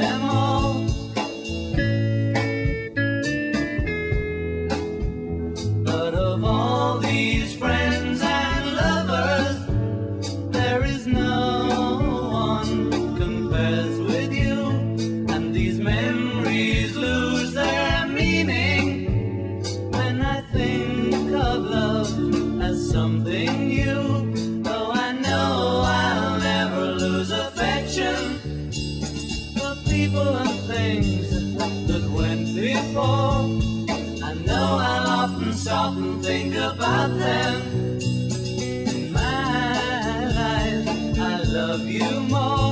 them all. But of all these friends and lovers, there is no one who compares with you. And these memories lose their meaning when I think of love as something new. People and things that went before, I know I'll often stop and think about them. In my life, I love you more.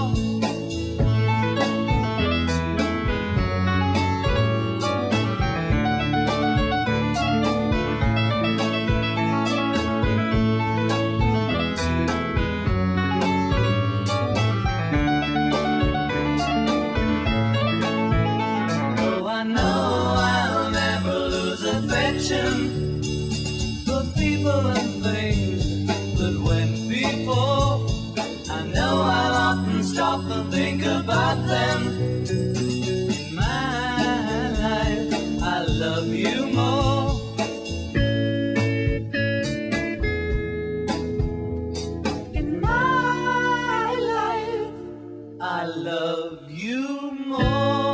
For people and things that went before, I know I'll often stop and think about them. In my life, I love you more. In my life, I love you more.